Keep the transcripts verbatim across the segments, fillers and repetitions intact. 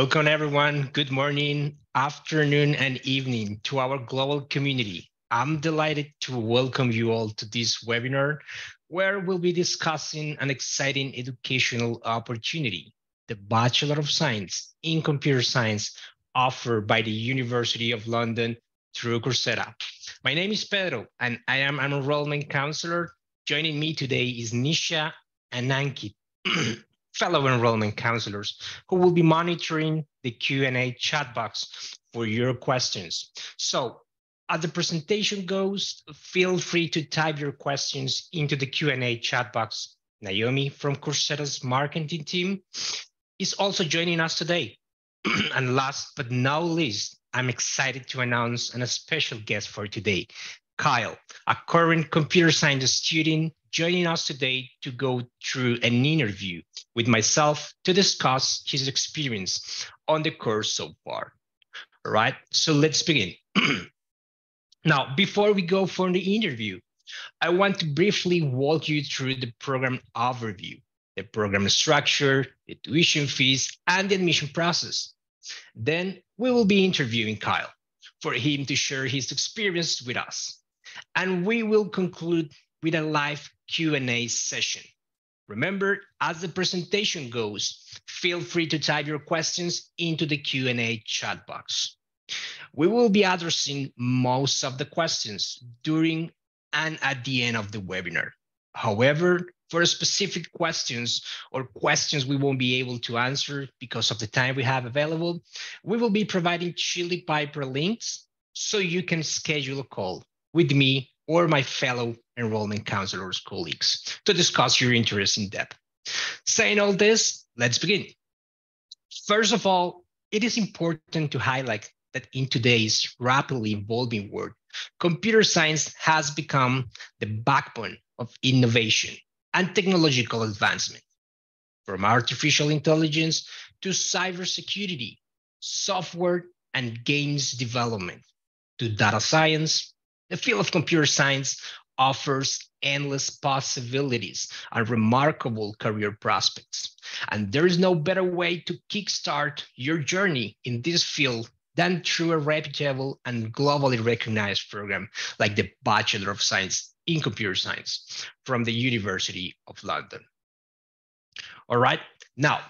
Welcome, everyone. Good morning, afternoon, and evening to our global community. I'm delighted to welcome you all to this webinar, where we'll be discussing an exciting educational opportunity, the Bachelor of Science in Computer Science offered by the University of London through Coursera. My name is Pedro, and I am an enrollment counselor. Joining me today is Nisha Ananki, fellow enrollment counselors, who will be monitoring the Q and A chat box for your questions. So as the presentation goes, feel free to type your questions into the Q and A chat box. Naomi from Coursera's marketing team is also joining us today. And last but not least, I'm excited to announce a special guest for today, Kyle, a current computer science student joining us today to go through an interview with myself to discuss his experience on the course so far. All right, so let's begin. Now, before we go for the interview, I want to briefly walk you through the program overview, the program structure, the tuition fees, and the admission process. Then we will be interviewing Kyle for him to share his experience with us. And we will conclude with a live Q and A session. Remember, as the presentation goes, feel free to type your questions into the Q and A chat box. We will be addressing most of the questions during and at the end of the webinar. However, for specific questions or questions we won't be able to answer because of the time we have available, we will be providing Chili Piper links so you can schedule a call with me or my fellow enrollment counselors colleagues to discuss your interest in depth. Saying all this, let's begin. First of all, it is important to highlight that in today's rapidly evolving world, computer science has become the backbone of innovation and technological advancement. From artificial intelligence to cybersecurity, software and games development, to data science, the field of computer science offers endless possibilities and remarkable career prospects. And there is no better way to kickstart your journey in this field than through a reputable and globally recognized program like the Bachelor of Science in Computer Science from the University of London. All right, now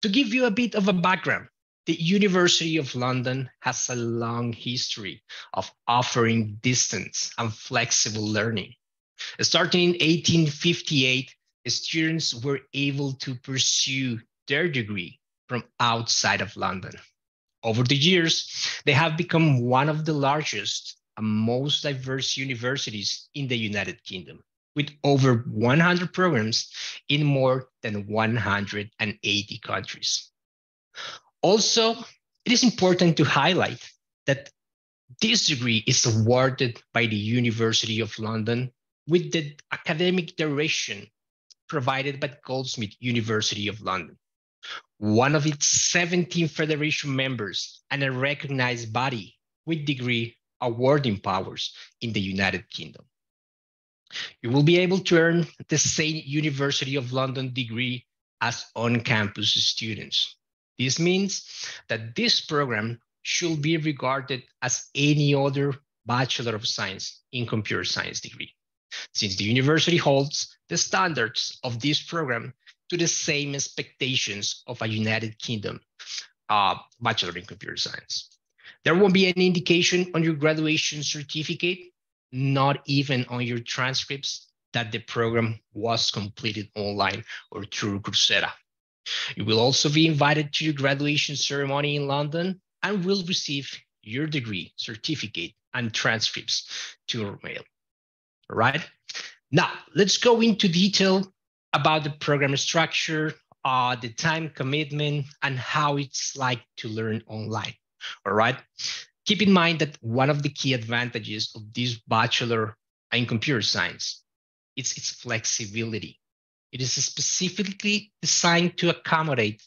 to give you a bit of a background, the University of London has a long history of offering distance and flexible learning. Starting in eighteen fifty-eight, students were able to pursue their degree from outside of London. Over the years, they have become one of the largest and most diverse universities in the United Kingdom, with over one hundred programs in more than one hundred eighty countries. Also, it is important to highlight that this degree is awarded by the University of London with the academic duration provided by Goldsmiths University of London, one of its seventeen federation members and a recognized body with degree awarding powers in the United Kingdom. You will be able to earn the same University of London degree as on-campus students. This means that this program should be regarded as any other Bachelor of Science in Computer Science degree, since the university holds the standards of this program to the same expectations of a United Kingdom uh, Bachelor in Computer Science. There won't be any indication on your graduation certificate, not even on your transcripts, that the program was completed online or through Coursera. You will also be invited to your graduation ceremony in London and will receive your degree, certificate, and transcripts to your mail. All right. Now, let's go into detail about the program structure, uh, the time commitment, and how it's like to learn online. All right. Keep in mind that one of the key advantages of this Bachelor in Computer Science is its flexibility. It is specifically designed to accommodate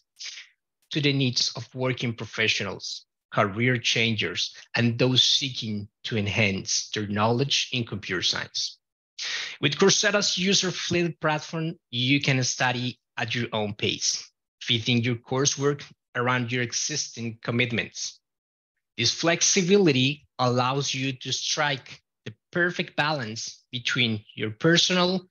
to the needs of working professionals, career changers, and those seeking to enhance their knowledge in computer science. With Coursera's user-friendly platform, you can study at your own pace, fitting your coursework around your existing commitments. This flexibility allows you to strike the perfect balance between your personal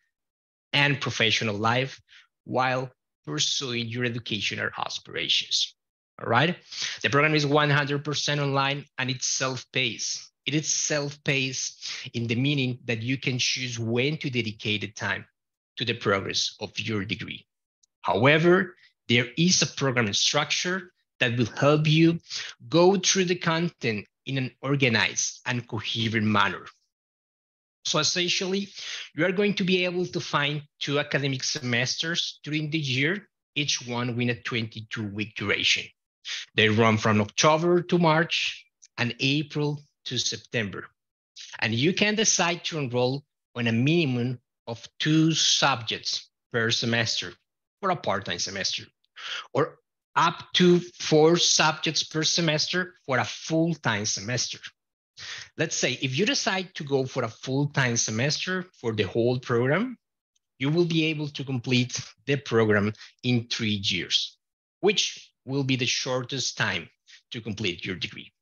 and professional life while pursuing your educational aspirations. All right. The program is one hundred percent online and it's self-paced. It is self-paced in the meaning that you can choose when to dedicate the time to the progress of your degree. However, there is a program structure that will help you go through the content in an organized and coherent manner. So essentially, you are going to be able to find two academic semesters during the year, each one with a twenty-two week duration. They run from October to March and April to September. And you can decide to enroll on a minimum of two subjects per semester for a part-time semester, or up to four subjects per semester for a full-time semester. Let's say if you decide to go for a full-time semester for the whole program, you will be able to complete the program in three years, which will be the shortest time to complete your degree,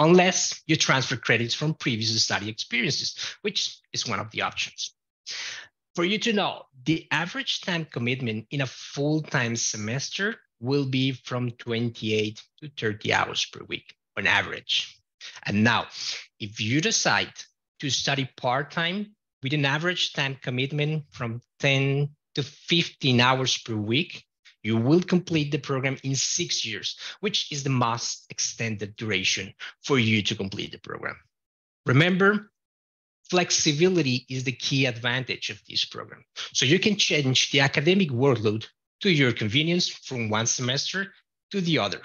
unless you transfer credits from previous study experiences, which is one of the options. For you to know, the average time commitment in a full-time semester will be from twenty-eight to thirty hours per week on average. And now, if you decide to study part-time with an average time commitment from ten to fifteen hours per week, you will complete the program in six years, which is the most extended duration for you to complete the program. Remember, flexibility is the key advantage of this program. So you can change the academic workload to your convenience from one semester to the other.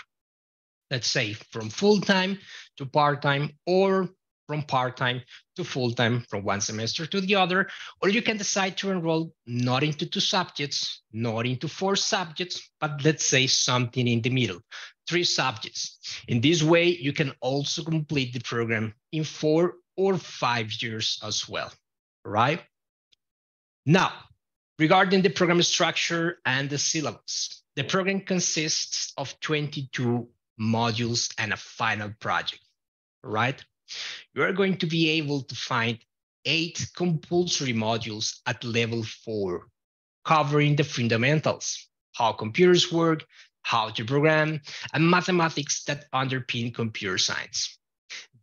Let's say from full-time to part-time, or from part-time to full-time, from one semester to the other, or you can decide to enroll not into two subjects, not into four subjects, but let's say something in the middle, three subjects. In this way, you can also complete the program in four or five years as well, right? Now, regarding the program structure and the syllabus, the program consists of twenty-two modules and a final project, right? You are going to be able to find eight compulsory modules at level four, covering the fundamentals, how computers work, how to program, and mathematics that underpin computer science.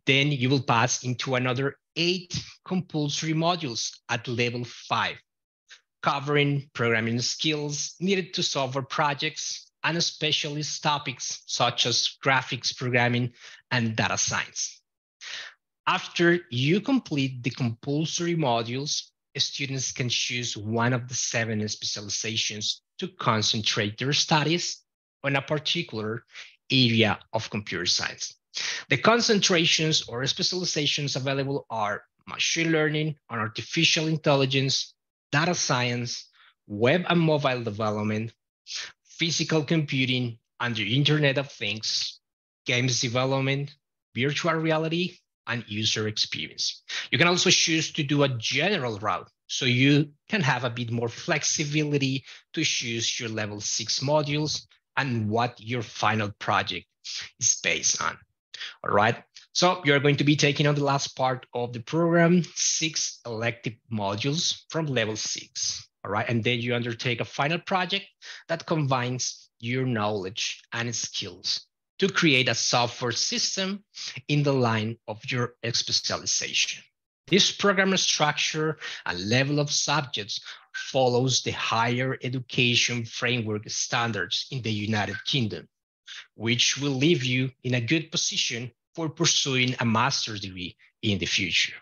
Then you will pass into another eight compulsory modules at level five, covering programming skills needed to solve our projects and specialist topics such as graphics programming and data science. After you complete the compulsory modules, students can choose one of the seven specializations to concentrate their studies on a particular area of computer science. The concentrations or specializations available are machine learning and artificial intelligence, data science, web and mobile development, physical computing and the Internet of Things, games development, virtual reality, and user experience. You can also choose to do a general route, so you can have a bit more flexibility to choose your level six modules and what your final project is based on. All right, so you're going to be taking on the last part of the program, six elective modules from level six. All right, and then you undertake a final project that combines your knowledge and skills to create a software system in the line of your specialization. This program structure and level of subjects follows the higher education framework standards in the United Kingdom, which will leave you in a good position for pursuing a master's degree in the future.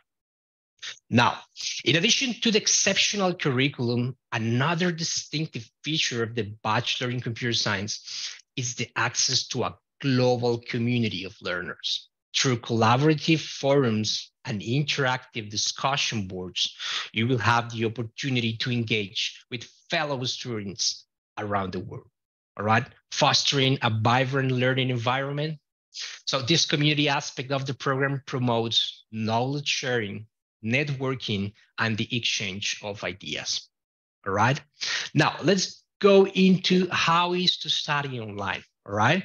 Now, in addition to the exceptional curriculum, another distinctive feature of the Bachelor in Computer Science is the access to a global community of learners. Through collaborative forums and interactive discussion boards, you will have the opportunity to engage with fellow students around the world, all right, fostering a vibrant learning environment. So this community aspect of the program promotes knowledge sharing, networking, and the exchange of ideas. All right. Now let's go into how is to study online. right?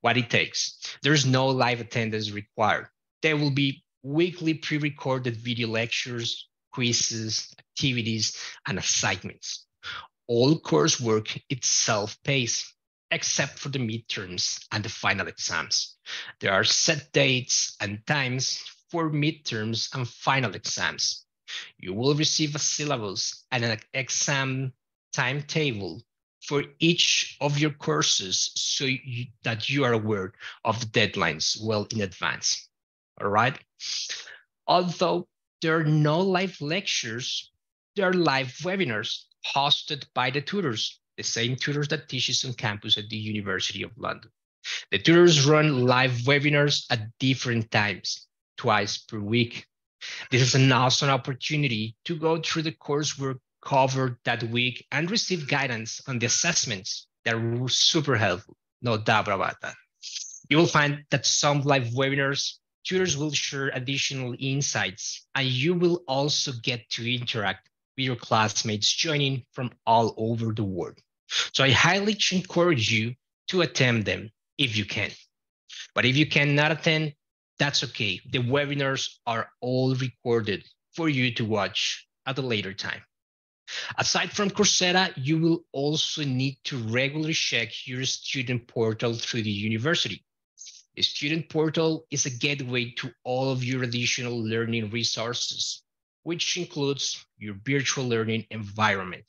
What it takes. There's no live attendance required. There will be weekly pre-recorded video lectures, quizzes, activities, and assignments. All coursework is self-paced, except for the midterms and the final exams. There are set dates and times for midterms and final exams. You will receive a syllabus and an exam timetable for each of your courses so you, that you are aware of the deadlines well in advance, all right? Although there are no live lectures, there are live webinars hosted by the tutors, the same tutors that teaches on campus at the University of London. The tutors run live webinars at different times, twice per week. This is an awesome opportunity to go through the coursework covered that week and receive guidance on the assessments that are super helpful, no doubt about that. You will find that some live webinars, tutors will share additional insights, and you will also get to interact with your classmates joining from all over the world. So I highly encourage you to attend them if you can. But if you cannot attend, that's okay. The webinars are all recorded for you to watch at a later time. Aside from Coursera, you will also need to regularly check your student portal through the university. The student portal is a gateway to all of your additional learning resources, which includes your virtual learning environment.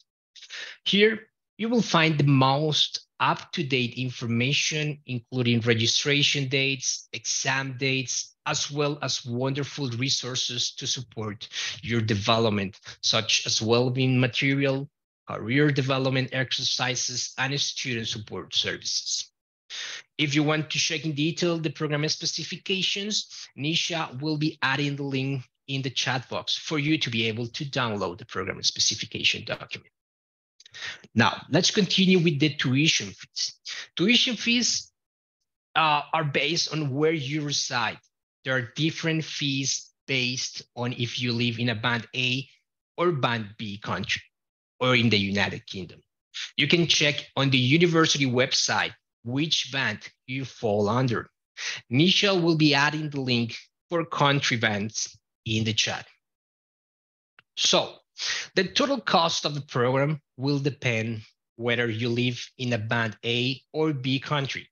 Here, you will find the most up-to-date information, including registration dates, exam dates, as well as wonderful resources to support your development, such as well-being material, career development exercises, and student support services. If you want to check in detail the program specifications, Nisha will be adding the link in the chat box for you to be able to download the program specification document. Now, let's continue with the tuition fees. Tuition fees uh, are based on where you reside. There are different fees based on if you live in a Band A or Band B country or in the United Kingdom. You can check on the university website which band you fall under. Nisha will be adding the link for country bands in the chat. So, the total cost of the program will depend whether you live in a Band A or B country.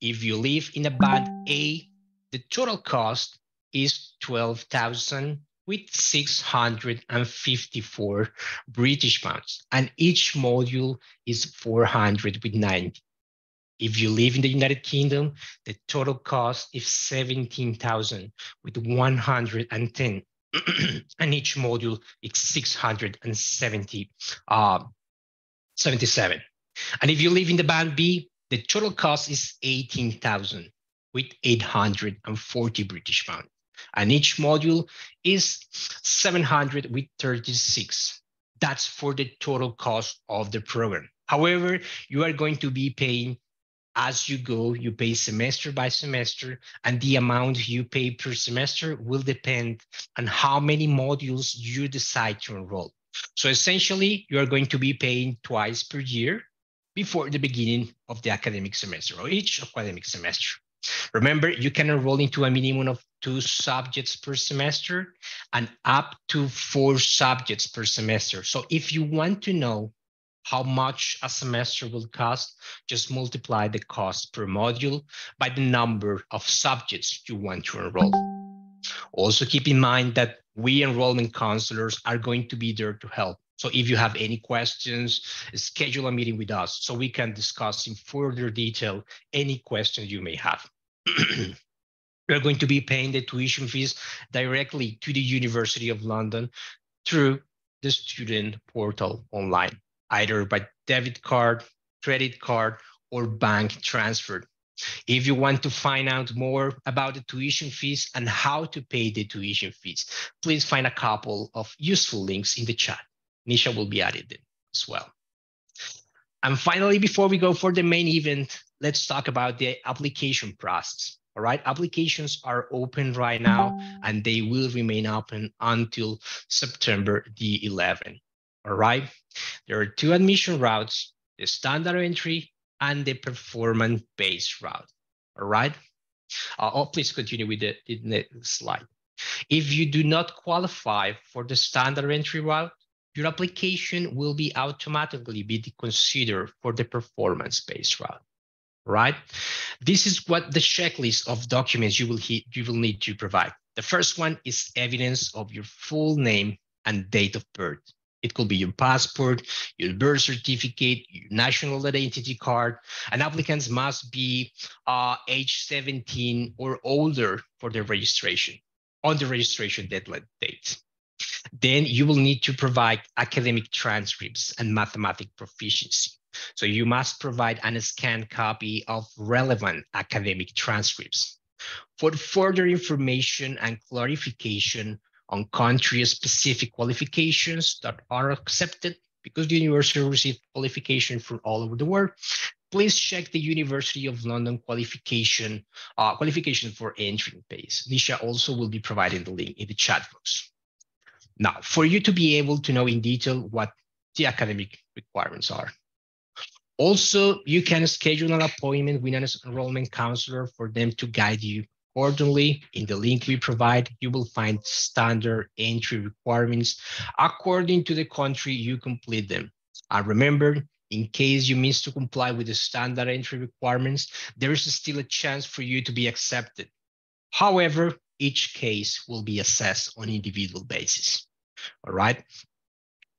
If you live in a Band A, the total cost is twelve thousand with six hundred fifty-four British pounds, and each module is four hundred with ninety. If you live in the United Kingdom, the total cost is seventeen thousand with one hundred ten. And each module is six hundred seventy, uh, seventy-seven. And if you live in the Band B, the total cost is eighteen thousand with eight hundred forty British pounds. And each module is seven hundred with thirty-six. That's for the total cost of the program. However, you are going to be paying as you go. You pay semester by semester, and the amount you pay per semester will depend on how many modules you decide to enroll. So essentially, you are going to be paying twice per year before the beginning of the academic semester or each academic semester. Remember, you can enroll into a minimum of two subjects per semester and up to four subjects per semester. So if you want to know how much a semester will cost, just multiply the cost per module by the number of subjects you want to enroll. Also keep in mind that we enrollment counselors are going to be there to help. So if you have any questions, schedule a meeting with us so we can discuss in further detail any questions you may have. We're going to be paying the tuition fees directly to the University of London through the student portal online, either by debit card, credit card, or bank transfer. If you want to find out more about the tuition fees and how to pay the tuition fees, please find a couple of useful links in the chat. Nisha will be added in as well. And finally, before we go for the main event, let's talk about the application process. All right, applications are open right now, and they will remain open until September the eleventh. All right, there are two admission routes, the standard entry and the performance-based route, all right? Uh, oh, please continue with the, the next slide. If you do not qualify for the standard entry route, your application will be automatically be considered for the performance-based route, right? This is what the checklist of documents you will, he you will need to provide. The first one is evidence of your full name and date of birth. It could be your passport, your birth certificate, your national identity card. And applicants must be uh, age seventeen or older for their registration, on the registration deadline date. Then you will need to provide academic transcripts and mathematical proficiency. So you must provide an scanned copy of relevant academic transcripts. For further information and clarification on country-specific qualifications that are accepted, because the university received qualification from all over the world, please check the University of London qualification, uh, qualification for entry phase. Nisha also will be providing the link in the chat box. Now, for you to be able to know in detail what the academic requirements are. Also, you can schedule an appointment with an enrollment counselor for them to guide you accordingly. In the link we provide, you will find standard entry requirements according to the country you complete them. And remember, in case you miss to comply with the standard entry requirements, there is still a chance for you to be accepted. However, each case will be assessed on an individual basis, all right?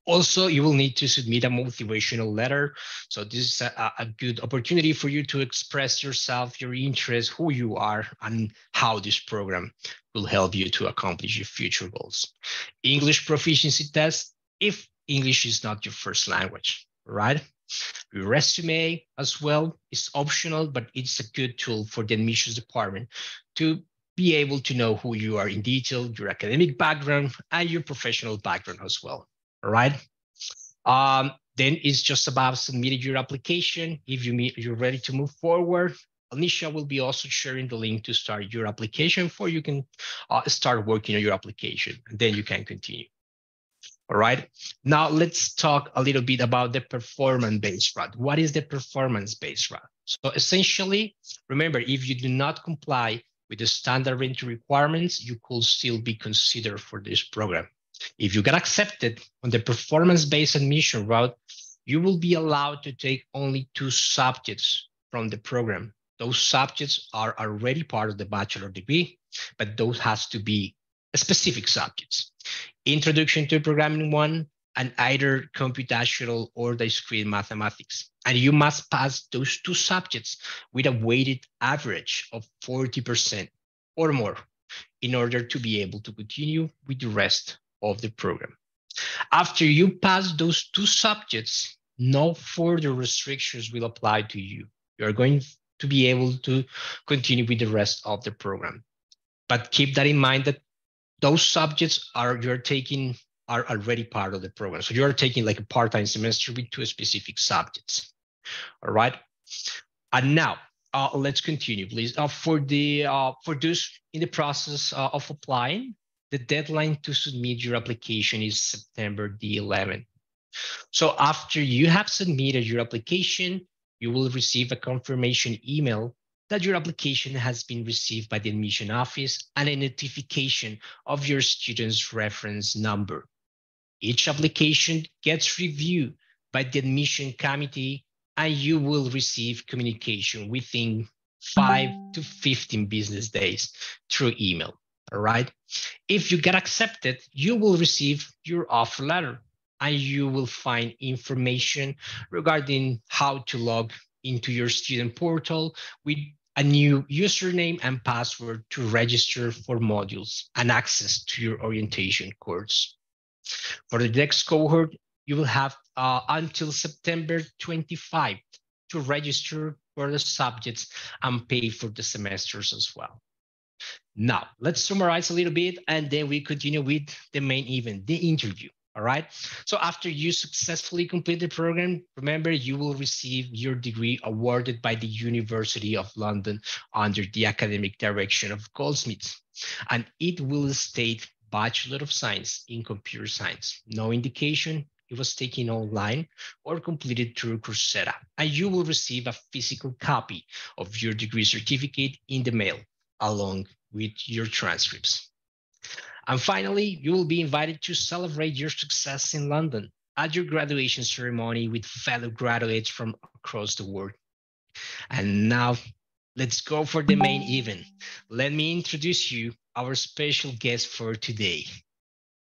Also, you will need to submit a motivational letter. So this is a, a good opportunity for you to express yourself, your interests, who you are, and how this program will help you to accomplish your future goals. English proficiency test, if English is not your first language, right? Your resume as well is optional, but it's a good tool for the admissions department to be able to know who you are in detail, your academic background, and your professional background as well. All right. Um, then it's just about submitting your application. If you meet, you're ready to move forward, Nisha will be also sharing the link to start your application for you can uh, start working on your application, and then you can continue. All right. Now let's talk a little bit about the performance-based route. What is the performance-based route? So essentially, remember, if you do not comply with the standard entry requirements, you could still be considered for this program. If you get accepted on the performance-based admission route, you will be allowed to take only two subjects from the program. Those subjects are already part of the bachelor degree, but those has to be specific subjects. Introduction to Programming one and either computational or discrete mathematics. And you must pass those two subjects with a weighted average of forty percent or more in order to be able to continue with the rest of the program. After you pass those two subjects, no further restrictions will apply to you. You're going to be able to continue with the rest of the program. But keep that in mind that those subjects are you're taking are already part of the program. So you're taking like a part-time semester with two specific subjects, all right? And now, uh, let's continue, please. Uh, for, the, uh, for those in the process uh, of applying, the deadline to submit your application is September the eleventh. So after you have submitted your application, you will receive a confirmation email that your application has been received by the admission office and a notification of your student's reference number. Each application gets reviewed by the admission committee, and you will receive communication within five to fifteen business days through email. All right. If you get accepted, you will receive your offer letter and you will find information regarding how to log into your student portal with a new username and password to register for modules and access to your orientation course. For the next cohort, you will have uh, until September twenty-fifth to register for the subjects and pay for the semesters as well. Now, let's summarize a little bit, and then we continue with the main event, the interview, all right? So after you successfully complete the program, remember, you will receive your degree awarded by the University of London under the academic direction of Goldsmiths, and it will state Bachelor of Science in Computer Science. No indication it was taken online or completed through Coursera, and you will receive a physical copy of your degree certificate in the mail, along with your transcripts. And finally, you will be invited to celebrate your success in London at your graduation ceremony with fellow graduates from across the world. And now, let's go for the main event. Let me introduce you our special guest for today,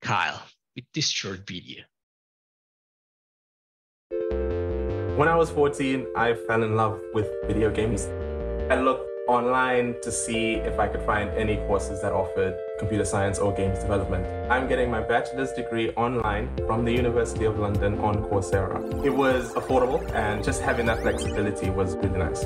Kyle, with this short video. When I was fourteen, I fell in love with video games. I looked online to see if I could find any courses that offered computer science or games development. I'm getting my bachelor's degree online from the University of London on Coursera. It was affordable, and just having that flexibility was really nice.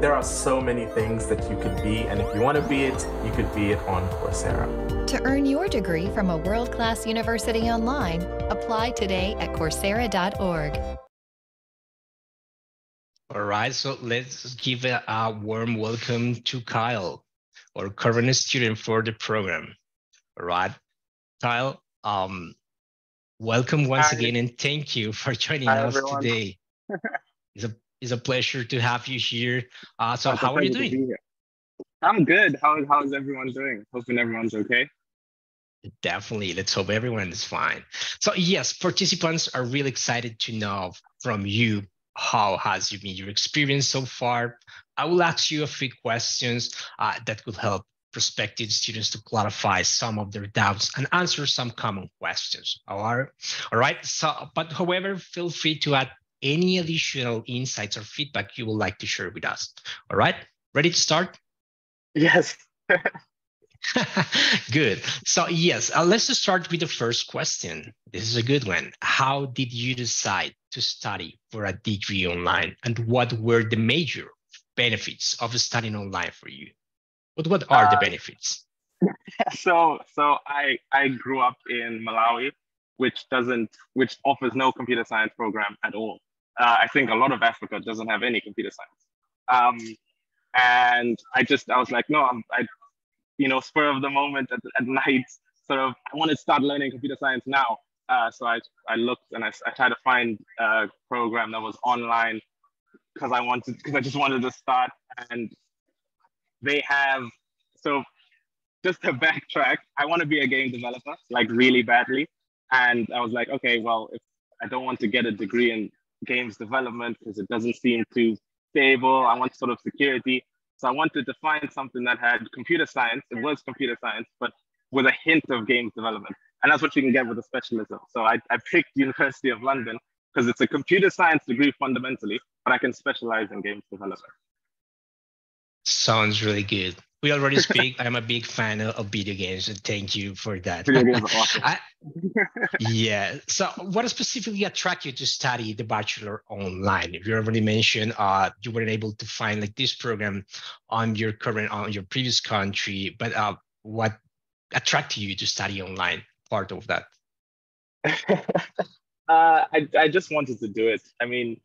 There are so many things that you could be, and if you want to be it, you could be it on Coursera. To earn your degree from a world-class university online, apply today at Coursera dot org. All right, so let's give a, a warm welcome to Kyle, our current student for the program. All right, Kyle, um, welcome once Hi. again, and thank you for joining Hi, us everyone. today. It's a, it's a pleasure to have you here. Uh, so how are you doing? I'm good. How, how's everyone doing? Hoping everyone's okay. Definitely. Let's hope everyone is fine. So yes, participants are really excited to know from you, how has you been your experience so far? I will ask you a few questions uh, that could help prospective students to clarify some of their doubts and answer some common questions. All right. All right. So, but however, feel free to add any additional insights or feedback you would like to share with us. All right. Ready to start? Yes. Good. So yes, uh, let's just start with the first question. This is a good one. How did you decide to study for a degree online, and what were the major benefits of studying online for you? But what are uh, the benefits? So, so I I grew up in Malawi, which doesn't which offers no computer science program at all. Uh, I think a lot of Africa doesn't have any computer science, um, and I just I was like, no, I'm, I. you know, spur of the moment at, at night, sort of, I want to start learning computer science now. Uh, so I, I looked and I, I tried to find a program that was online because I wanted, because I just wanted to start. And they have, so just to backtrack, I want to be a game developer, like really badly. And I was like, okay, well, if I don't want to get a degree in games development because it doesn't seem too stable, I want sort of security. So I wanted to find something that had computer science. It was computer science, but with a hint of games development. And that's what you can get with a specialism. So I, I picked University of London because it's a computer science degree fundamentally, but I can specialize in games development. Sounds really good. We already speak. I'm a big fan of video games, and thank you for that. Video games are awesome. I, yeah. So what specifically attracted you to study the bachelor online? You already mentioned uh, you weren't able to find like this program on your current, on your previous country, but uh, what attracted you to study online? Part of that. uh, I I just wanted to do it. I mean.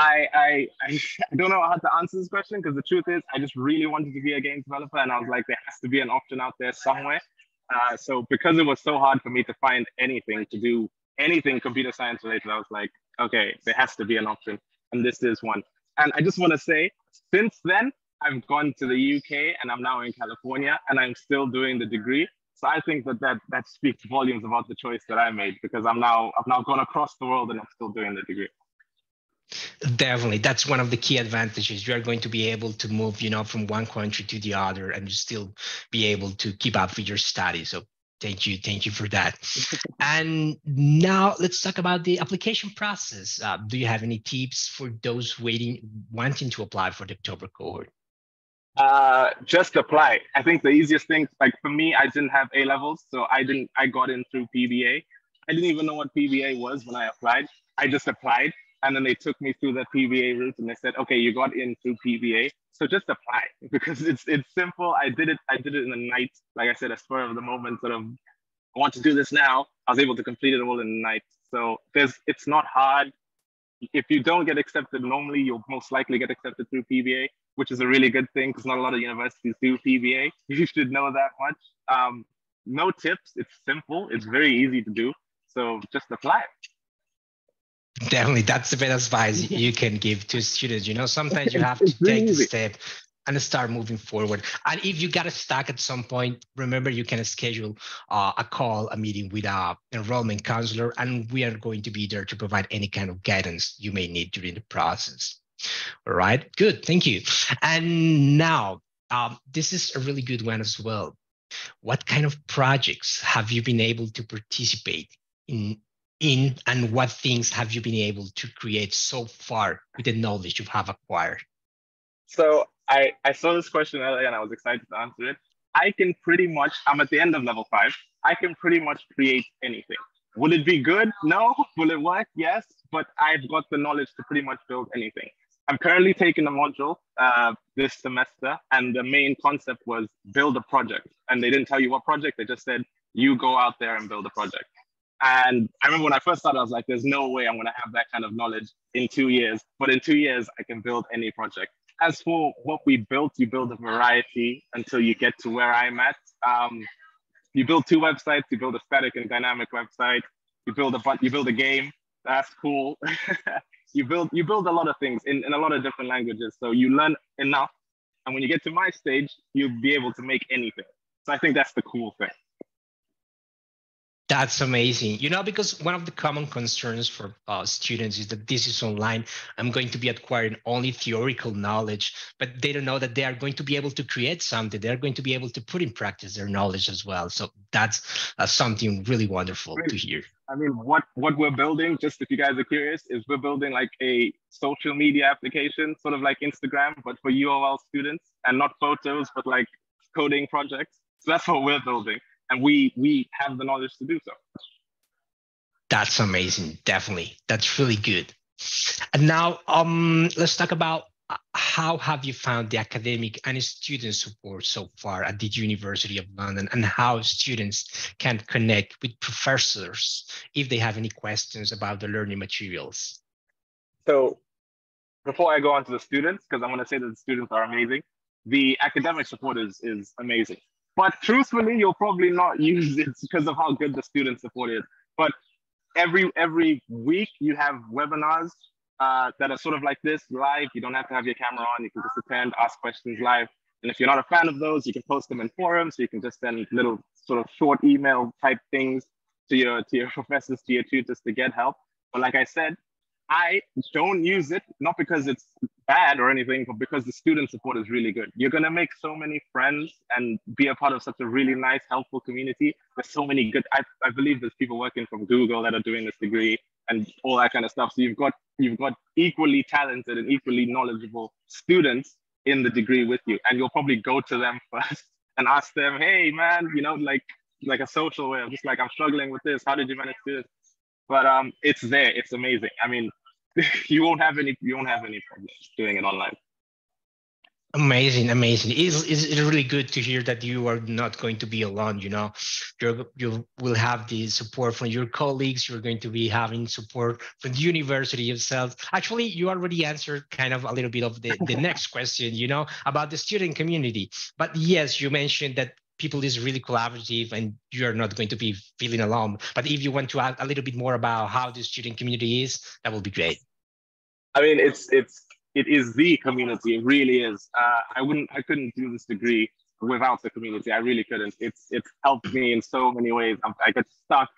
I, I I don't know how to answer this question because the truth is I just really wanted to be a game developer, and I was like, there has to be an option out there somewhere. Uh, so because it was so hard for me to find anything to do, anything computer science related, I was like, okay, there has to be an option. And this is one. And I just want to say, since then, I've gone to the U K and I'm now in California and I'm still doing the degree. So I think that that, that speaks volumes about the choice that I made, because I'm now, I've now gone across the world and I'm still doing the degree. Definitely. That's one of the key advantages. You are going to be able to move, you know, from one country to the other and still be able to keep up with your studies. So thank you. Thank you for that. And now let's talk about the application process. Uh, do you have any tips for those waiting, wanting to apply for the October cohort? Uh, just apply. I think the easiest thing, like for me, I didn't have A levels, so I didn't, I got in through P B A. I didn't even know what P B A was when I applied. I just applied. And then they took me through the P B A route, and they said, "Okay, you got in through P B A, so just apply because it's it's simple." I did it. I did it in the night, like I said, a spur of the moment. Sort of, I want to do this now. I was able to complete it all in the night. So there's, it's not hard. If you don't get accepted normally, you'll most likely get accepted through P B A, which is a really good thing because not a lot of universities do P B A. You should know that much. Um, no tips. It's simple. It's very easy to do. So just apply. Definitely, that's the best advice you can give to students. You know, sometimes you have to take the step and start moving forward. And if you got stuck at some point, remember you can schedule uh, a call, a meeting with an enrollment counselor, and we are going to be there to provide any kind of guidance you may need during the process. All right, good, thank you. And now, um, this is a really good one as well. What kind of projects have you been able to participate in, in and what things have you been able to create so far with the knowledge you have acquired? So I, I saw this question earlier and I was excited to answer it. I can pretty much, I'm at the end of level five, I can pretty much create anything. Will it be good? No. Will it work? Yes. But I've got the knowledge to pretty much build anything. I'm currently taking a module uh, this semester, and the main concept was build a project. And they didn't tell you what project, they just said, you go out there and build a project. And I remember when I first started, I was like, there's no way I'm going to have that kind of knowledge in two years. But in two years, I can build any project. As for what we built, you build a variety until you get to where I'm at. Um, you build two websites, you build a static and dynamic website, you build a, you build a game, that's cool. you, build, you build a lot of things in, in a lot of different languages. So you learn enough. And when you get to my stage, you'll be able to make anything. So I think that's the cool thing. That's amazing. You know, because one of the common concerns for uh, students is that this is online. I'm going to be acquiring only theoretical knowledge, but they don't know that they are going to be able to create something. They're going to be able to put in practice their knowledge as well. So that's uh, something really wonderful I mean, to hear. I mean, what, what we're building, just if you guys are curious, is we're building like a social media application, sort of like Instagram, but for U O L students, and not photos, but like coding projects. So that's what we're building. And we we have the knowledge to do so. That's amazing, definitely. That's really good. And now um, let's talk about how have you found the academic and student support so far at the University of London, and how students can connect with professors if they have any questions about the learning materials. So before I go on to the students, because I want to say that the students are amazing, the academic support is, is amazing. But truthfully, you'll probably not use it because of how good the student support is. But every every week you have webinars uh, that are sort of like this, live. You don't have to have your camera on. You can just attend, ask questions live. And if you're not a fan of those, you can post them in forums. So you can just send little sort of short email type things to your, to your professors, to your tutors to get help. But like I said, I don't use it, not because it's bad or anything, but because the student support is really good. You're going to make so many friends and be a part of such a really nice, helpful community. There's so many good, I, I believe there's people working from Google that are doing this degree and all that kind of stuff. So you've got, you've got equally talented and equally knowledgeable students in the degree with you. And you'll probably go to them first and ask them, hey, man, you know, like, like a social way of just like, I'm struggling with this. How did you manage to do this? But um, it's there. It's amazing. I mean, you won't have any. You won't have any problems doing it online. Amazing, amazing. It's, it's really good to hear that you are not going to be alone. You know, you you will have the support from your colleagues. You're going to be having support from the university itself. Actually, you already answered kind of a little bit of the, the next question. You know, about the student community. But yes, you mentioned that people is really collaborative and you're not going to be feeling alone. But if you want to add a little bit more about how the student community is, that will be great. I mean, it's, it's, it is the community, it really is. Uh, I wouldn't, I couldn't do this degree without the community. I really couldn't. It's, it's helped me in so many ways. I'm, I get stuck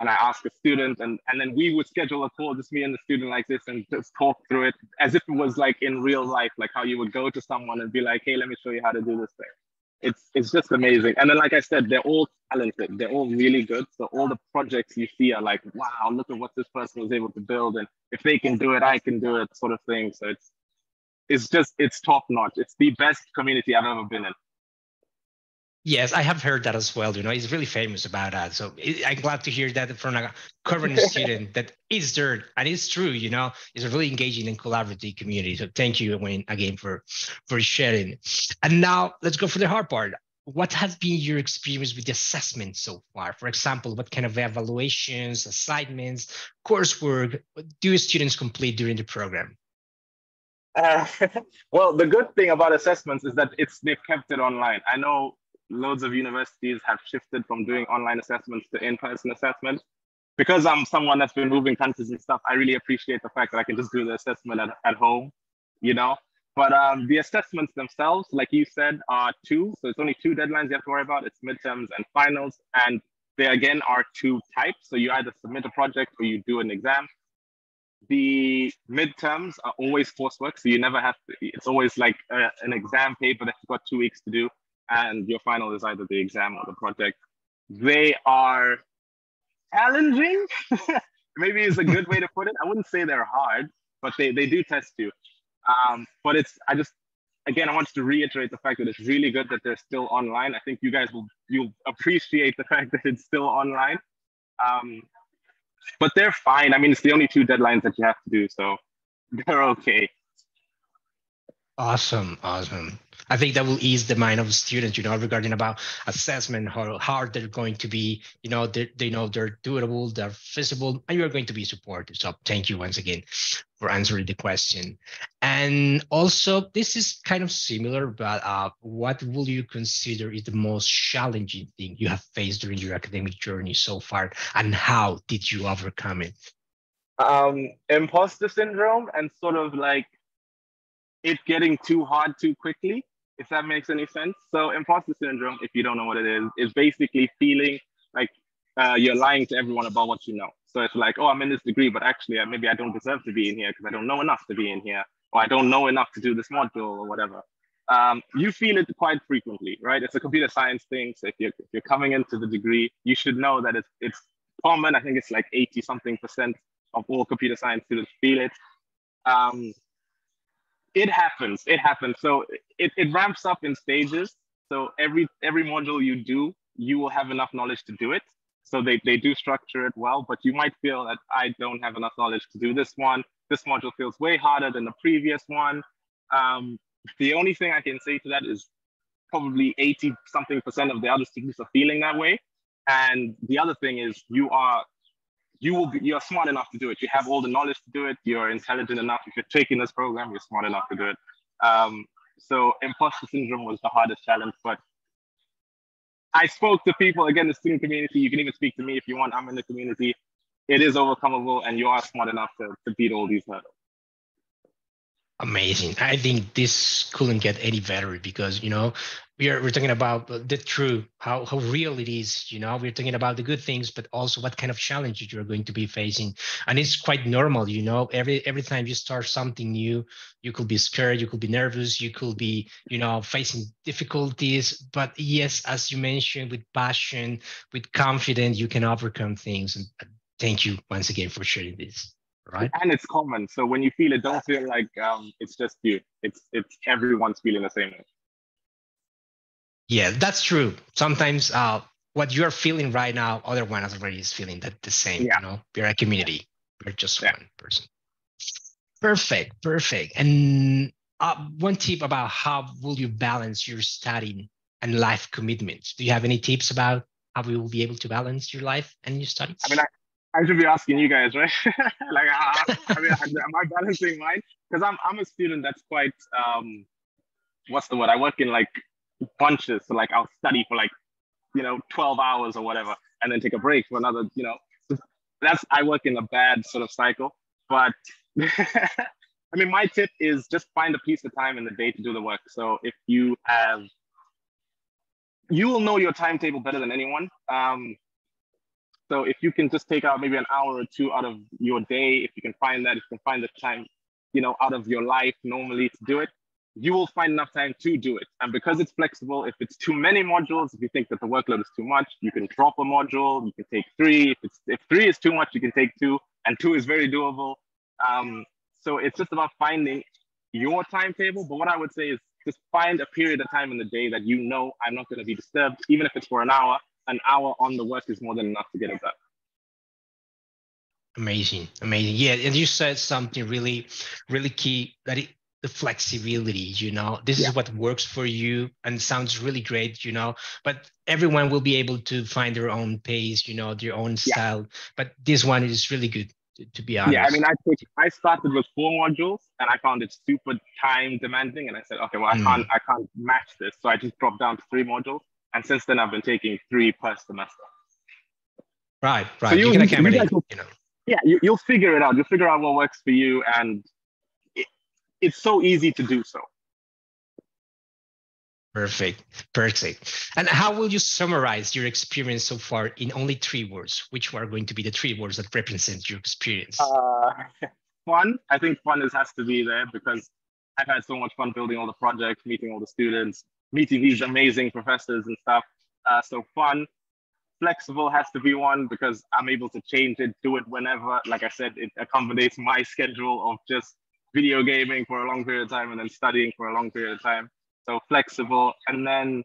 and I ask a student and, and then we would schedule a call, just me and the student like this and just talk through it as if it was like in real life, like how you would go to someone and be like, hey, let me show you how to do this thing. It's, it's just amazing. And then, like I said, they're all talented. They're all really good. So all the projects you see are like, wow, look at what this person was able to build. And if they can do it, I can do it sort of thing. So it's, it's just, it's top notch. It's the best community I've ever been in. Yes, I have heard that as well. You know, he's really famous about that. So I'm glad to hear that from a current student that is there and it's true, you know, it's a really engaging and collaborative community. So thank you, Wayne, again for, for sharing. And now let's go for the hard part. What has been your experience with the assessment so far? For example, what kind of evaluations, assignments, coursework do students complete during the program? Uh, well, the good thing about assessments is that it's they've kept it online. I know loads of universities have shifted from doing online assessments to in-person assessments. because I'm someone that's been moving countries and stuff, I really appreciate the fact that I can just do the assessment at, at home, you know? But um, the assessments themselves, like you said, are two. So it's only two deadlines you have to worry about. It's midterms and finals. And they, again, are two types. So you either submit a project or you do an exam. The midterms are always coursework. So you never have to, it's always like a, an exam paper that you've got two weeks to do. And your final is either the exam or the project. They are challenging. Maybe it's a good way to put it. I wouldn't say they're hard, but they, they do test you. Um, but it's, I just, again, I wanted to reiterate the fact that it's really good that they're still online. I think you guys will, you'll appreciate the fact that it's still online. Um, but they're fine. I mean, it's the only two deadlines that you have to do, so they're okay. Awesome, awesome. I think that will ease the mind of the students, you know, regarding about assessment, how hard they're going to be, you know, they, they know they're doable, they're feasible, and you're going to be supported. So thank you once again for answering the question. And also, this is kind of similar, but uh, what will you consider is the most challenging thing you have faced during your academic journey so far, and how did you overcome it? Um, imposter syndrome and sort of like it getting too hard too quickly, if that makes any sense. So imposter syndrome, if you don't know what it is, is basically feeling like uh, you're lying to everyone about what you know. So it's like, oh, I'm in this degree, but actually uh, maybe I don't deserve to be in here because I don't know enough to be in here, or I don't know enough to do this module or whatever. Um, you feel it quite frequently, right? It's a computer science thing. So if you're, if you're coming into the degree, you should know that it's, it's common. I think it's like eighty something percent of all computer science students feel it. Um, It happens, it happens. So it, it ramps up in stages. So every every module you do, you will have enough knowledge to do it. So they, they do structure it well, but you might feel that I don't have enough knowledge to do this one. This module feels way harder than the previous one. Um, the only thing I can say to that is probably eighty something percent of the other students are feeling that way. And the other thing is you are, You will be, you're smart enough to do it. You have all the knowledge to do it. You're intelligent enough. If you're taking this program, you're smart enough to do it. Um, so imposter syndrome was the hardest challenge, but I spoke to people, again, the student community. You can even speak to me if you want. I'm in the community. It is overcomable, and you are smart enough to, to beat all these hurdles. Amazing. I think this couldn't get any better because, you know, we are, we're talking about the truth, how, how real it is, you know, we're talking about the good things, but also what kind of challenges you're going to be facing. And it's quite normal, you know, every every time you start something new, you could be scared, you could be nervous, you could be, you know, facing difficulties. But yes, as you mentioned, with passion, with confidence, you can overcome things. And thank you once again for sharing this. Right. And it's common. So when you feel it, don't feel like um, it's just you. It's it's everyone's feeling the same way. Yeah, that's true. Sometimes uh, what you're feeling right now, other one already is feeling that the same. Yeah. You know, we're a community. We're just yeah. one person. Perfect, perfect. And uh, one tip about how will you balance your studying and life commitments? Do you have any tips about how we will be able to balance your life and your studies? I mean, I I should be asking you guys, right? like, I, I mean, am I balancing mine? Because I'm, I'm a student that's quite, um, what's the word? I work in like bunches. So like I'll study for like, you know, twelve hours or whatever, and then take a break for another, you know, that's, I work in a bad sort of cycle. But I mean, my tip is just find a piece of time in the day to do the work. So if you have, you will know your timetable better than anyone. Um, So if you can just take out maybe an hour or two out of your day, if you can find that, if you can find the time, you know, out of your life normally to do it, you will find enough time to do it. And because it's flexible, if it's too many modules, if you think that the workload is too much, you can drop a module, you can take three. If, it's, if three is too much, you can take two, and two is very doable. Um, so it's just about finding your timetable. But what I would say is just find a period of time in the day that you know I'm not going to be disturbed, even if it's for an hour. An hour on the work is more than enough to get it done. Amazing, amazing. Yeah, and you said something really, really key, that it, the flexibility, you know, this yeah. is what works for you and sounds really great, you know, but everyone will be able to find their own pace, you know, their own style, yeah. but this one is really good, to, to be honest. Yeah, I mean, I, took, I started with four modules and I found it super time demanding. And I said, okay, well, I, mm. can't, I can't match this. So I just dropped down to three modules. And since then, I've been taking three per semester. Right, right. So you, you, can you, you, will, you know. Yeah, you, you'll figure it out. You'll figure out what works for you, and it, it's so easy to do so. Perfect, perfect. And how will you summarize your experience so far in only three words? Which are going to be the three words that represent your experience? Uh, fun. I think fun is, has to be there, because I've had so much fun building all the projects, meeting all the students, meeting these amazing professors and stuff. Uh, so fun. Flexible has to be one, because I'm able to change it, do it whenever. Like I said, it accommodates my schedule of just video gaming for a long period of time and then studying for a long period of time. So flexible. And then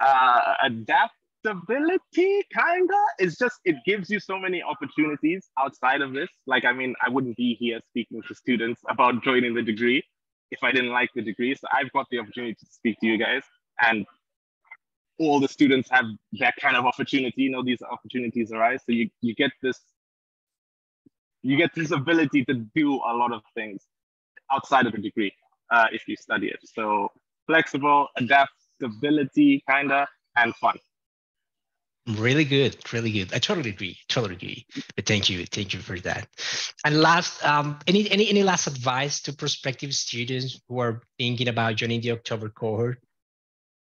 uh, adaptability, kind of. It's just, it gives you so many opportunities outside of this. Like, I mean, I wouldn't be here speaking to students about joining the degree if I didn't like the degree. So I've got the opportunity to speak to you guys, and all the students have that kind of opportunity, you know, these opportunities arise. So you, you get this, you get this ability to do a lot of things outside of the degree uh, if you study it. So flexible, adaptability, kinda, and fun. Really good, really good. I totally agree, totally agree. But thank you, thank you for that. And last, um, any, any, any last advice to prospective students who are thinking about joining the October cohort?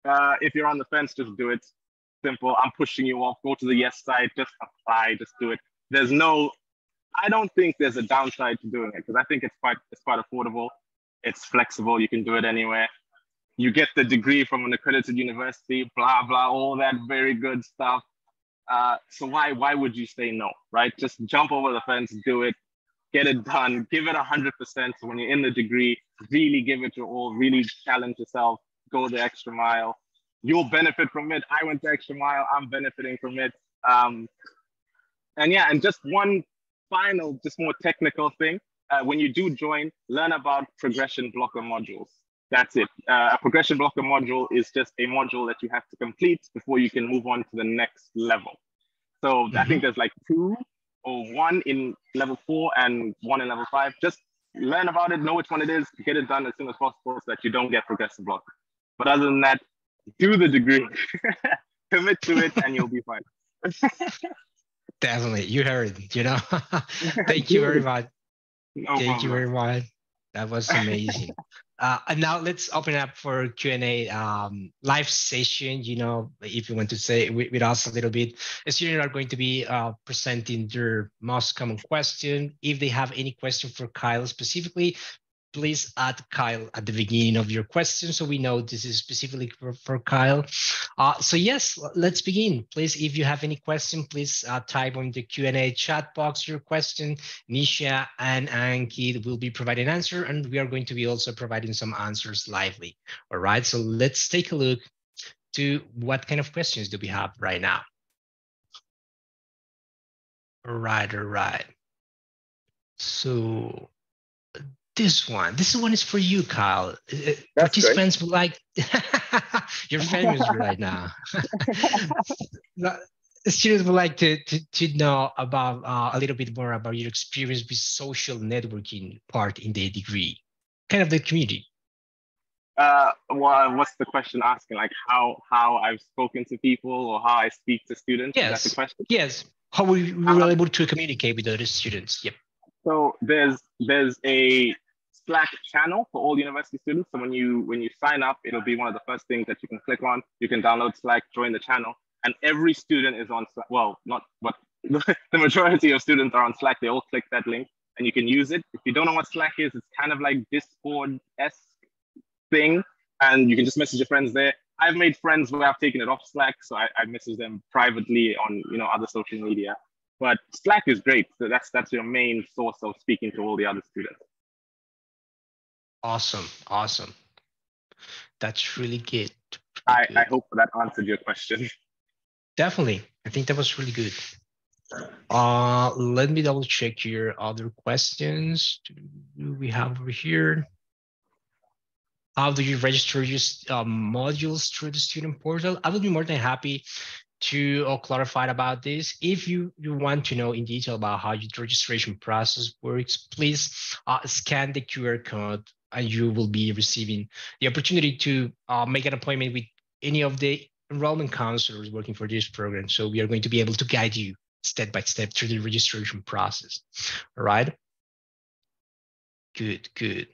Uh, if you're on the fence, just do it. Simple. I'm pushing you off. Go to the yes side. Just apply. Just do it. There's no, I don't think there's a downside to doing it, because I think it's quite, it's quite affordable. It's flexible. You can do it anywhere. You get the degree from an accredited university, blah, blah, all that very good stuff. Uh, so why, why would you say no, right? Just jump over the fence, do it, get it done, give it one hundred percent. So when you're in the degree, really give it your all, really challenge yourself. Go the extra mile. You'll benefit from it. I went the extra mile. I'm benefiting from it. Um, and yeah, and just one final, just more technical thing. Uh, when you do join, learn about progression blocker modules. That's it. Uh, a progression blocker module is just a module that you have to complete before you can move on to the next level. So mm-hmm. I think there's like two or one in level four and one in level five. Just learn about it, know which one it is, get it done as soon as possible so that you don't get progression blocker. But other than that, do the degree, commit to it, and you'll be fine. Definitely, you heard it, you know. Thank you very much. No Thank problem. you very much. That was amazing. uh, and now let's open up for Q and A um, live session, you know, if you want to say with, with us a little bit. The students are going to be uh, presenting their most common question. If they have any question for Kyle specifically, please add Kyle at the beginning of your question so we know this is specifically for, for Kyle. Uh, so yes, let's begin. Please, if you have any question, please uh, type on the Q and A chat box your question. Nisha and Anki will be providing an answer, and we are going to be also providing some answers lively. All right, so let's take a look to what kind of questions do we have right now. All right, all right. So, This one, this one is for you, Kyle. That's Participants great. Will like, you're famous right now. Students would like to, to, to know about uh, a little bit more about your experience with social networking part in the degree, kind of the community. Uh, well, what's the question asking? Like how, how I've spoken to people or how I speak to students? Yes. That's the question? Yes. How we were um, able to communicate with other students. Yep. So there's, there's a Slack channel for all university students. So when you when you sign up, it'll be one of the first things that you can click on. You can download Slack, join the channel, and every student is on Slack. Well, not, but the majority of students are on Slack. They all click that link, and you can use it. If you don't know what Slack is, it's kind of like Discord-esque thing, and you can just message your friends there. I've made friends where I've taken it off Slack, so I, I message them privately on you know other social media. But Slack is great. So that's that's your main source of speaking to all the other students. Awesome, awesome. That's really good. I, good. I hope that answered your question. Definitely. I think that was really good. Uh, let me double check your other questions. Do we have over here? How do you register your uh, modules through the student portal? I would be more than happy to uh, clarify about this. If you, you want to know in detail about how your registration process works, please uh, scan the Q R code and you will be receiving the opportunity to uh, make an appointment with any of the enrollment counselor is working for this program. So we are going to be able to guide you step by step through the registration process. All right. Good, good.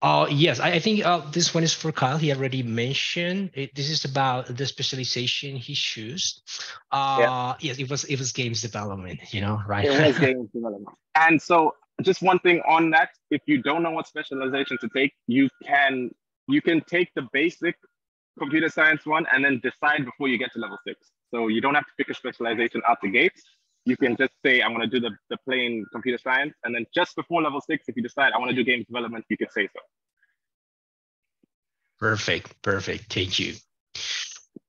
Uh, yes, I, I think uh, this one is for Kyle. He already mentioned it. This is about the specialization he chose. Uh, yeah. Yes, it was it was games development, you know, right? It was games development. And so just one thing on that, if you don't know what specialization to take, you can you can take the basic computer science one and then decide before you get to level six. So you don't have to pick a specialization out the gate. You can just say, I'm going to do the, the plain computer science. And then just before level six, if you decide I want to do games development, you can say so. Perfect. Perfect. Thank you.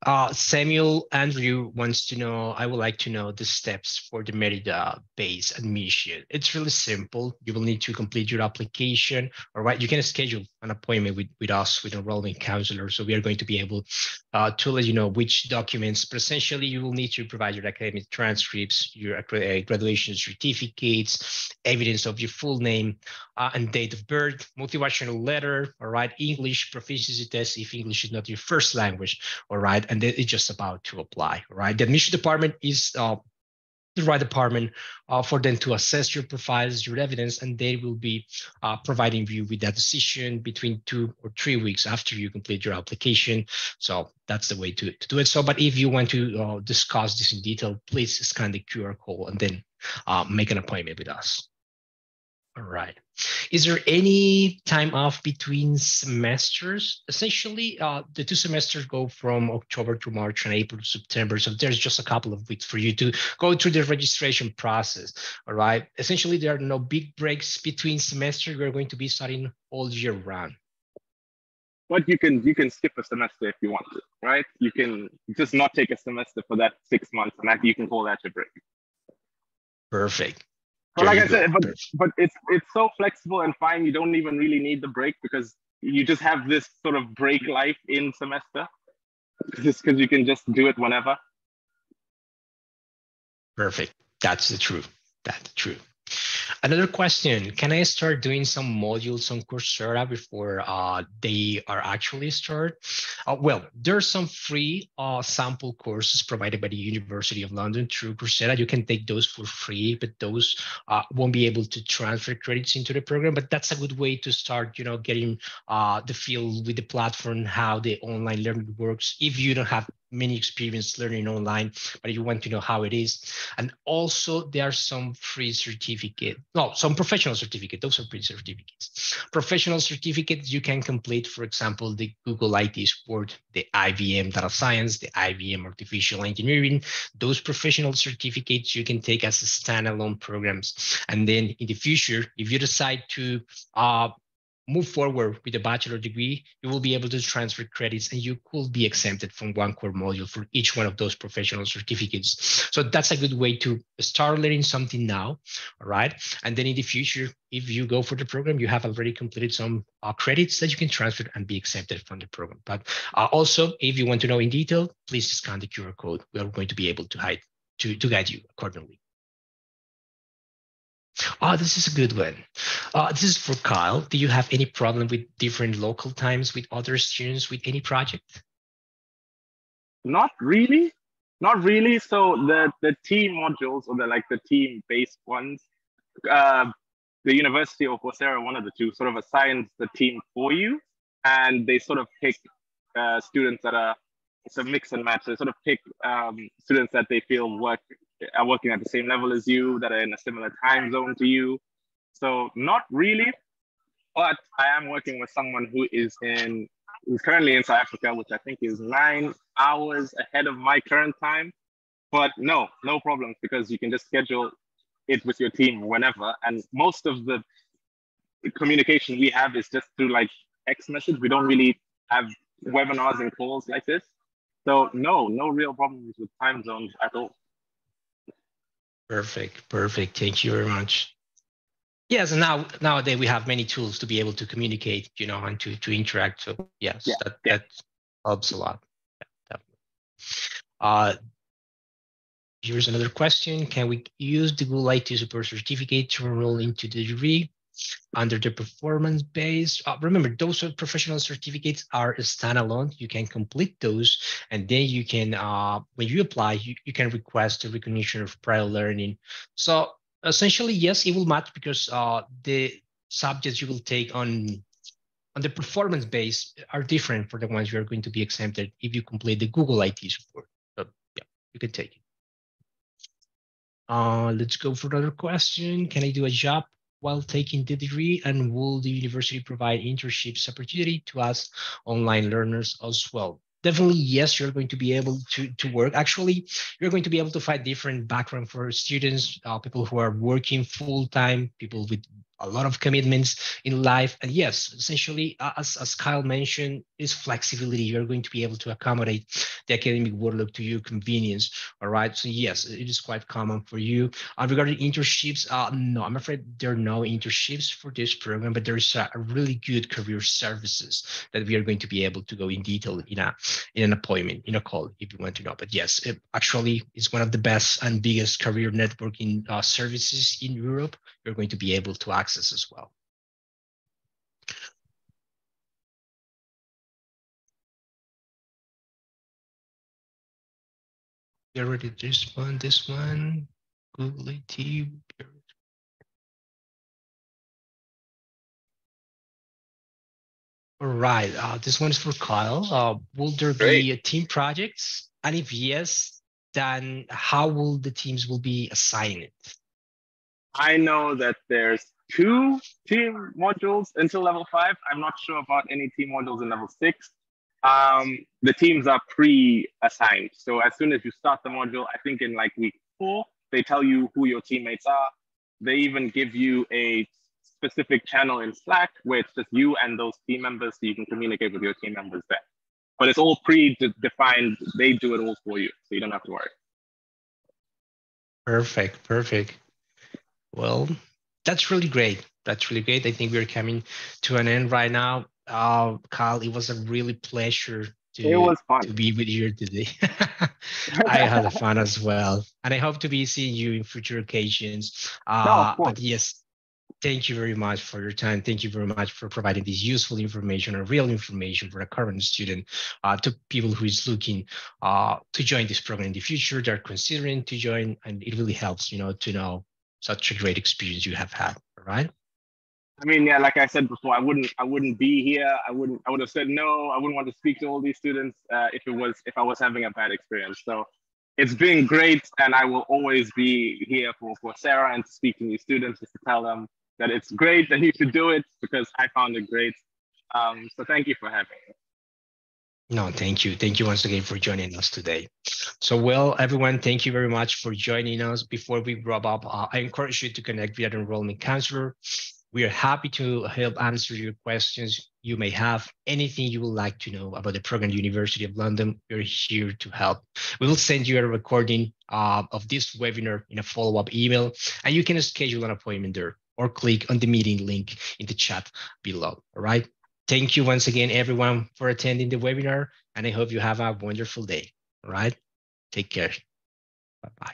Uh, Samuel Andrew wants to know, I would like to know the steps for the Merida-based admission. It's really simple. You will need to complete your application. All right. You can schedule an appointment with, with us, with enrollment counselor. So we are going to be able uh, to let you know which documents, but essentially you will need to provide your academic transcripts, your graduation certificates, evidence of your full name uh, and date of birth, motivational letter, all right, English proficiency test if English is not your first language, all right, and then it's just about to apply, right? The admission department is uh, the right department uh, for them to assess your profiles, your evidence, and they will be uh, providing you with that decision between two or three weeks after you complete your application. So that's the way to, to do it. So, but if you want to uh, discuss this in detail, please scan the Q R code and then uh, make an appointment with us. All right. Is there any time off between semesters? Essentially, uh, the two semesters go from October to March and April to September. So there's just a couple of weeks for you to go through the registration process. All right. Essentially, there are no big breaks between semesters. We're going to be studying all year round. But you can you can skip a semester if you want to, right? You can just not take a semester for that six months, and that you can call that your break. Perfect. But like I said, but, but it's it's so flexible and fine. You don't even really need the break because you just have this sort of break life in semester, just because you can just do it whenever. Perfect. That's the truth. That's the truth. Another question, can I start doing some modules on Coursera before uh, they are actually started? Uh, well, there's some free uh, sample courses provided by the University of London through Coursera. You can take those for free, but those uh, won't be able to transfer credits into the program, but that's a good way to start, you know, getting uh, the feel with the platform, how the online learning works, if you don't have many experience learning online, but you want to know how it is. And also there are some free certificate, no, some professional certificate, those are free certificates. Professional certificates you can complete, for example, the Google I T Support, the I B M Data Science, the I B M Artificial Engineering. Those professional certificates you can take as standalone programs. And then in the future, if you decide to uh, move forward with a bachelor degree, you will be able to transfer credits and you could be exempted from one core module for each one of those professional certificates. So that's a good way to start learning something now, all right? And then in the future, if you go for the program, you have already completed some uh, credits that you can transfer and be exempted from the program. But uh, also, if you want to know in detail, please scan the Q R code. We are going to be able to, hide, to, to guide you accordingly. Oh, this is a good one. Uh, this is for Kyle. Do you have any problem with different local times with other students with any project? Not really. Not really. So the, the team modules or the like the team-based ones, uh, the university or Coursera, one of the two, sort of assigns the team for you. And they sort of pick uh, students that are, it's a mix and match. They sort of pick um, students that they feel work are working at the same level as you, that are in a similar time zone to you. So not really, but I am working with someone who is in, who's currently in South Africa, which I think is nine hours ahead of my current time. But no, no problem, because you can just schedule it with your team whenever. And most of the communication we have is just through like text message. We don't really have webinars and calls like this. So no, no real problems with time zones at all. Perfect, perfect. Thank you very much. Yes, and now nowadays we have many tools to be able to communicate, you know, and to, to interact. So yes, yeah, that, yeah. that helps a lot. Yeah, uh, here's another question. Can we use the Google I T Support certificate to enroll into the degree? Under the performance base, uh, remember those professional certificates are standalone. You can complete those, and then you can, uh, when you apply, you, you can request a recognition of prior learning. So essentially, yes, it will matter because uh, the subjects you will take on on the performance base are different for the ones you are going to be exempted if you complete the Google I T support. So yeah, you can take it. Uh, let's go for another question. Can I do a job while taking the degree, and will the university provide internships opportunity to us online learners as well? Definitely, yes, you're going to be able to, to work. Actually, you're going to be able to find different background for students, uh, people who are working full-time, people with a lot of commitments in life. And yes, essentially, as, as Kyle mentioned, is flexibility. You're going to be able to accommodate the academic workload to your convenience, all right? So yes, it is quite common for you. Uh, regarding internships, uh, no, I'm afraid there are no internships for this program, but there is a, a really good career services that we are going to be able to go in detail in a in an appointment, in a call, if you want to know. But yes, it actually is one of the best and biggest career networking uh, services in Europe. You're going to be able to access as well. We already did this one, this one, Google I T. All right, uh, this one is for Kyle. Uh, will there Great. be a team projects? And if yes, then how will the teams will be assigned? I know that there's two team modules until level five. I'm not sure about any team modules in level six. Um, the teams are pre-assigned. So as soon as you start the module, I think in like week four, they tell you who your teammates are. They even give you a specific channel in Slack where it's just you and those team members, so you can communicate with your team members there. But it's all pre-defined. They do it all for you, so you don't have to worry. Perfect, perfect. Well, that's really great. That's really great. I think we're coming to an end right now. Uh, Kyle, it was a really pleasure to, to be with you today. I had fun as well. And I hope to be seeing you in future occasions. Uh, no, of course. But yes, thank you very much for your time. Thank you very much for providing this useful information or real information for a current student, uh, to people who is looking uh, to join this program in the future. They're considering to join, and it really helps, you know, to know such a great experience you have had, right? I mean, yeah, like I said before, I wouldn't, I wouldn't be here. I wouldn't, I would have said no. I wouldn't want to speak to all these students uh, if it was, if I was having a bad experience. So it's been great, and I will always be here for Coursera and to speak to new students, just to tell them that it's great and you should do it because I found it great. Um, so thank you for having me. No, thank you. Thank you once again for joining us today. So, well, everyone, thank you very much for joining us. Before we wrap up, uh, I encourage you to connect with an enrollment counselor. We are happy to help answer your questions. You may have anything you would like to know about the program University of London. We're here to help. We will send you a recording uh, of this webinar in a follow-up email, and you can schedule an appointment there or click on the meeting link in the chat below, all right? Thank you once again, everyone, for attending the webinar, and I hope you have a wonderful day. All right? Take care. Bye-bye.